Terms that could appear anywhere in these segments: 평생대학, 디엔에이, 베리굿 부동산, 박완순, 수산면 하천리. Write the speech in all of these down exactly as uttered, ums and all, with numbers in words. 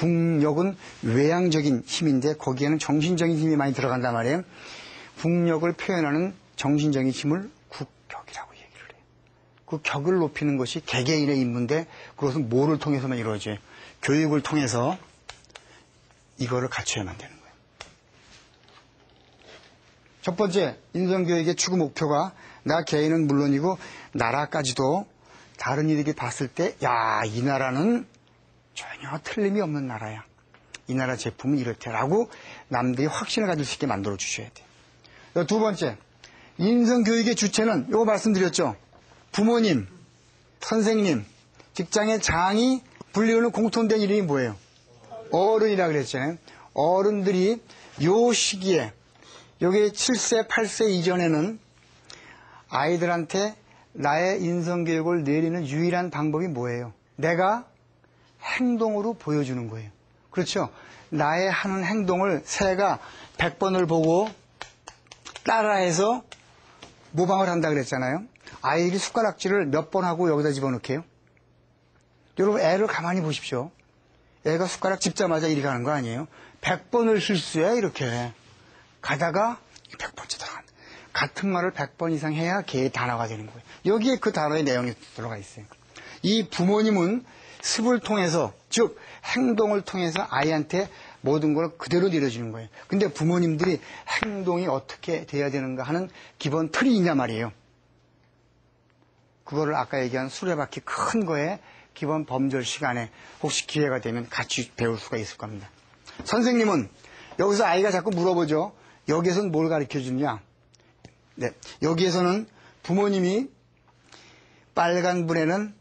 국력은 외향적인 힘인데 거기에는 정신적인 힘이 많이 들어간단 말이에요. 국력을 표현하는 정신적인 힘을 국격이라고 얘기를 해요. 그 격을 높이는 것이 개개인의 임무인데 그것은 뭐를 통해서만 이루어져요? 교육을 통해서 이거를 갖춰야만 되는 거예요. 첫 번째, 인성교육의 추구 목표가 나 개인은 물론이고 나라까지도 다른 이들이 봤을 때 야, 이 나라는 전혀 틀림이 없는 나라야. 이 나라 제품은 이렇대라고 남들이 확신을 가질 수 있게 만들어 주셔야 돼요. 두 번째, 인성교육의 주체는 이거 말씀드렸죠. 부모님, 선생님, 직장의 장이 불리우는 공통된 이름이 뭐예요? 어른이라고 그랬잖아요. 어른들이 요 시기에 요게 칠 세, 팔 세 이전에는 아이들한테 나의 인성교육을 내리는 유일한 방법이 뭐예요? 내가 행동으로 보여주는 거예요. 그렇죠? 나의 하는 행동을 새가 백 번을 보고 따라해서 모방을 한다 그랬잖아요. 아이들이 숟가락질을 몇 번 하고 여기다 집어넣게요? 여러분 애를 가만히 보십시오. 애가 숟가락 집자마자 이리 가는 거 아니에요? 백 번을 실수해 이렇게. 가다가 백 번째 들어간다. 같은 말을 백 번 이상 해야 걔의 단어가 되는 거예요. 여기에 그 단어의 내용이 들어가 있어요. 이 부모님은 습을 통해서, 즉 행동을 통해서 아이한테 모든 걸 그대로 내려주는 거예요. 근데 부모님들이 행동이 어떻게 돼야 되는가 하는 기본 틀이 있냐 말이에요. 그거를 아까 얘기한 수레바퀴 큰 거에 기본 범절 시간에 혹시 기회가 되면 같이 배울 수가 있을 겁니다. 선생님은 여기서 아이가 자꾸 물어보죠. 여기에서는 뭘 가르쳐주냐? 네, 여기에서는 부모님이 빨간불에는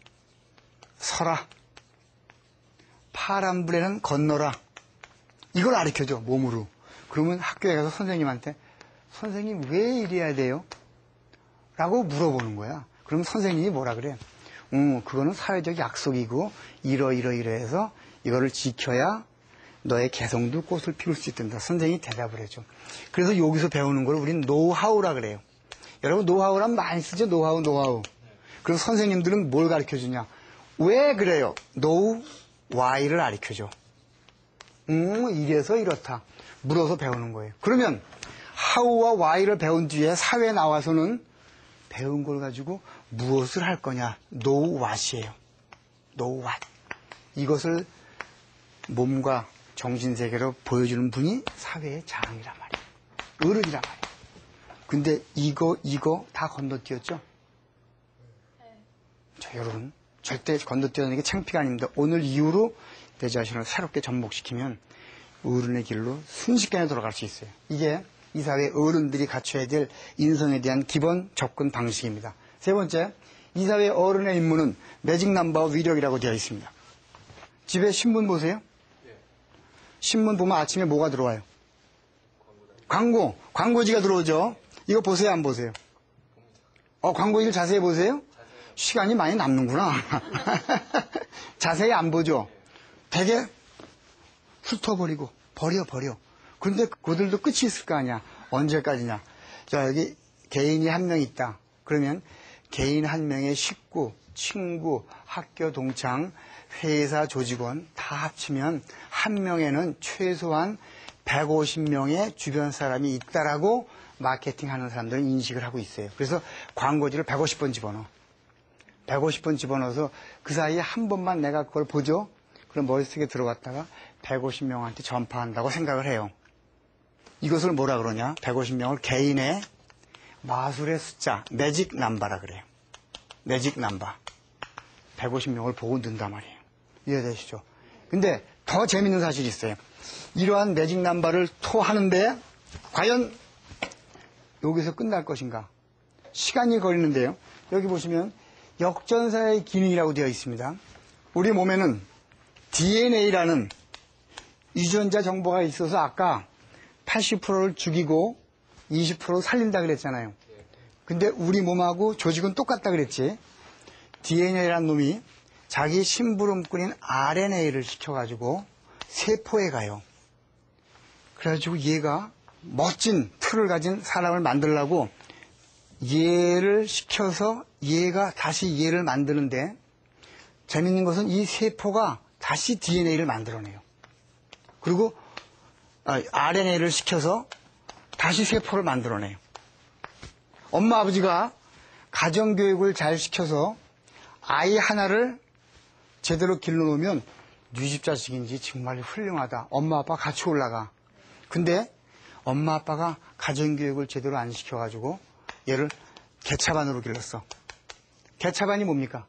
서라, 파란불에는 건너라. 이걸 가르쳐줘, 몸으로. 그러면 학교에 가서 선생님한테 선생님 왜 이래야 돼요? 라고 물어보는 거야. 그럼 선생님이 뭐라 그래? 음, 그거는 사회적 약속이고 이러이러이러해서 이거를 지켜야 너의 개성도 꽃을 피울 수 있단다. 선생님이 대답을 해줘. 그래서 여기서 배우는 걸 우린 노하우라 그래요. 여러분 노하우란 많이 쓰죠. 노하우 노하우. 그래서 선생님들은 뭘 가르쳐주냐? 왜 그래요? 노우, 와이를 가르쳐줘. 음, 이래서 이렇다. 물어서 배우는 거예요. 그러면 하우와 와이를 배운 뒤에 사회에 나와서는 배운 걸 가지고 무엇을 할 거냐? no what이에요. no what. 이것을 몸과 정신세계로 보여주는 분이 사회의 자랑이란 말이에요. 어른이란 말이에요. 근데 이거 이거 다 건너뛰었죠? 네. 자, 여러분 절대 건너뛰는 게 창피가 아닙니다. 오늘 이후로 내 자신을 새롭게 접목시키면 어른의 길로 순식간에 돌아갈 수 있어요. 이게 이 사회의 어른들이 갖춰야 될 인성에 대한 기본 접근 방식입니다. 세 번째, 이 사회의 어른의 임무는 매직 넘버 위력이라고 되어 있습니다. 집에 신문 보세요. 신문 보면 아침에 뭐가 들어와요? 광고, 광고지가 들어오죠. 이거 보세요, 안 보세요? 어, 광고지를 자세히 보세요? 시간이 많이 남는구나. 자세히 안 보죠. 되게 훑어버리고 버려 버려. 근데 그들도 끝이 있을 거 아니야. 언제까지냐. 자, 여기 개인이 한 명 있다. 그러면 개인 한 명의 식구, 친구, 학교 동창, 회사 조직원 다 합치면 한 명에는 최소한 백오십 명의 주변 사람이 있다라고 마케팅하는 사람들은 인식을 하고 있어요. 그래서 광고지를 백오십 번 집어넣어. 백오십 번 집어넣어서 그 사이에 한 번만 내가 그걸 보죠. 그럼 머릿속에 들어갔다가 백오십 명한테 전파한다고 생각을 해요. 이것을 뭐라 그러냐? 백오십 명을 개인의 마술의 숫자, 매직 넘버라 그래요. 매직 넘버. 백오십 명을 보고 는단 말이에요. 이해되시죠? 근데 더 재밌는 사실이 있어요. 이러한 매직 넘버를 토하는데 과연 여기서 끝날 것인가? 시간이 걸리는데요. 여기 보시면 역전사의 기능이라고 되어 있습니다. 우리 몸에는 디엔에이라는 유전자 정보가 있어서 아까 팔십 퍼센트를 죽이고 이십 퍼센트 살린다 그랬잖아요. 근데 우리 몸하고 조직은 똑같다 그랬지. 디엔에이라는 놈이 자기 심부름꾼인 알엔에이를 시켜가지고 세포에 가요. 그래가지고 얘가 멋진 틀을 가진 사람을 만들려고 얘를 시켜서 얘가 다시 얘를 만드는데 재밌는 것은 이 세포가 다시 디엔에이를 만들어내요. 그리고 알엔에이를 시켜서 다시 세포를 만들어내요. 엄마 아버지가 가정교육을 잘 시켜서 아이 하나를 제대로 길러놓으면 뉘집 자식인지 정말 훌륭하다. 엄마 아빠 같이 올라가. 근데 엄마 아빠가 가정교육을 제대로 안 시켜가지고 얘를 개차반으로 길렀어. 개차반이 뭡니까?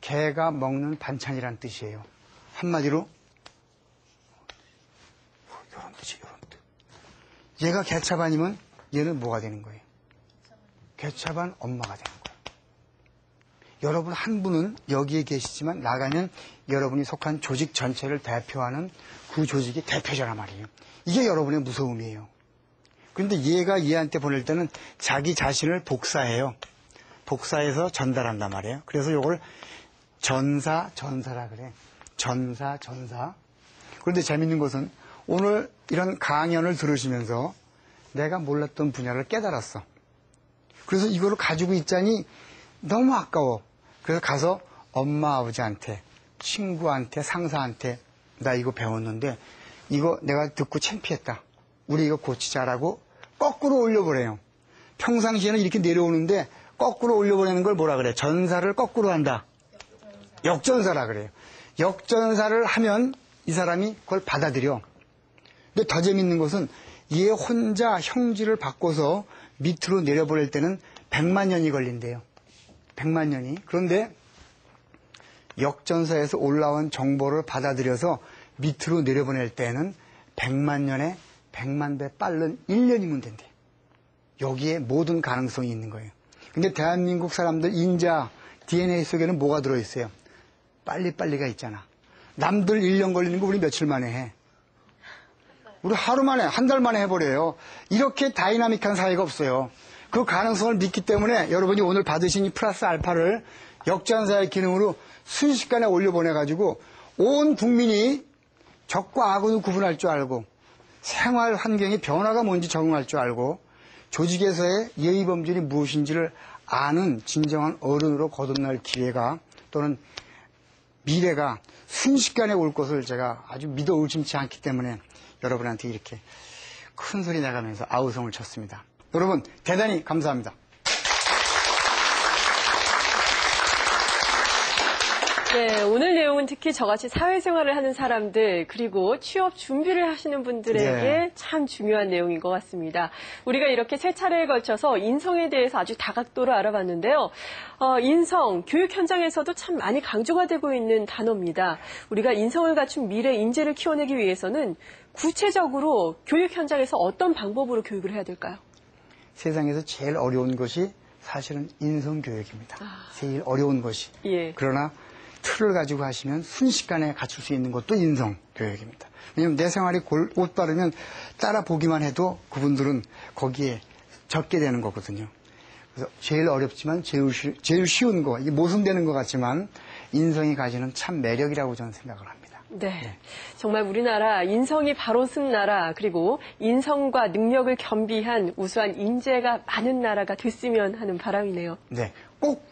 개가 먹는 반찬이란 뜻이에요. 한마디로 요런 뜻이에요. 요런 뜻. 얘가 개차반이면 얘는 뭐가 되는 거예요? 개차반 엄마가 되는 거예요. 여러분 한 분은 여기에 계시지만 나가면 여러분이 속한 조직 전체를 대표하는 그 조직의 대표자란 말이에요. 이게 여러분의 무서움이에요. 그런데 얘가 얘한테 보낼 때는 자기 자신을 복사해요. 복사해서 전달한단 말이에요. 그래서 이걸 전사, 전사라 그래. 전사, 전사. 그런데 재밌는 것은 오늘 이런 강연을 들으시면서 내가 몰랐던 분야를 깨달았어. 그래서 이거를 가지고 있자니 너무 아까워. 그래서 가서 엄마, 아버지한테, 친구한테, 상사한테 나 이거 배웠는데 이거 내가 듣고 창피했다. 우리 이거 고치자라고 거꾸로 올려보래요. 평상시에는 이렇게 내려오는데 거꾸로 올려보내는 걸 뭐라 그래? 전사를 거꾸로 한다. 역전사. 역전사라 그래요. 역전사를 하면 이 사람이 그걸 받아들여. 근데 더 재밌는 것은 얘 혼자 형질을 바꿔서 밑으로 내려보낼 때는 백만 년이 걸린대요. 백만 년이. 그런데 역전사에서 올라온 정보를 받아들여서 밑으로 내려보낼 때는 백만 년에 백만 배 빠른 일 년이면 된대. 여기에 모든 가능성이 있는 거예요. 근데 대한민국 사람들 인자, 디엔에이 속에는 뭐가 들어있어요? 빨리빨리가 있잖아. 남들 일 년 걸리는 거 우리 며칠 만에 해. 우리 하루 만에, 한 달 만에 해버려요. 이렇게 다이나믹한 사회가 없어요. 그 가능성을 믿기 때문에 여러분이 오늘 받으신 이 플러스 알파를 역전사의 기능으로 순식간에 올려보내가지고 온 국민이 적과 악을 구분할 줄 알고 생활 환경의 변화가 뭔지 적응할 줄 알고 조직에서의 예의 범절이 무엇인지를 아는 진정한 어른으로 거듭날 기회가 또는 미래가 순식간에 올 것을 제가 아주 믿어 의심치 않기 때문에 여러분한테 이렇게 큰 소리 나가면서 아우성을 쳤습니다. 여러분 대단히 감사합니다. 네, 오늘 내용은 특히 저같이 사회생활을 하는 사람들 그리고 취업 준비를 하시는 분들에게 네. 참 중요한 내용인 것 같습니다. 우리가 이렇게 세 차례에 걸쳐서 인성에 대해서 아주 다각도로 알아봤는데요. 어, 인성, 교육 현장에서도 참 많이 강조가 되고 있는 단어입니다. 우리가 인성을 갖춘 미래 인재를 키워내기 위해서는 구체적으로 교육 현장에서 어떤 방법으로 교육을 해야 될까요? 세상에서 제일 어려운 것이 사실은 인성 교육입니다. 아... 제일 어려운 것이. 예. 그러나 틀을 가지고 하시면 순식간에 갖출 수 있는 것도 인성 교육입니다. 왜냐하면 내 생활이 올바르면 따라 보기만 해도 그분들은 거기에 적게 되는 거거든요. 그래서 제일 어렵지만 제일, 쉬, 제일 쉬운 거, 이게 모순되는 것 같지만 인성이 가지는 참 매력이라고 저는 생각을 합니다. 네. 네, 정말 우리나라 인성이 바로 쓴 나라 그리고 인성과 능력을 겸비한 우수한 인재가 많은 나라가 됐으면 하는 바람이네요. 네, 꼭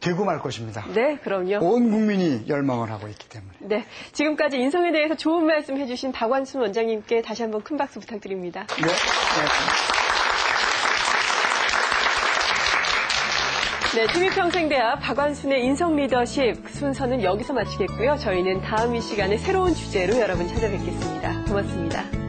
되고 말 것입니다. 네, 그럼요. 온 국민이 열망을 하고 있기 때문에. 네, 지금까지 인성에 대해서 좋은 말씀 해주신 박완순 원장님께 다시 한번 큰 박수 부탁드립니다. 네, 네. 네, 티비평생대학 박완순의 인성 리더십 순서는 여기서 마치겠고요. 저희는 다음 이 시간에 새로운 주제로 여러분 찾아뵙겠습니다. 고맙습니다.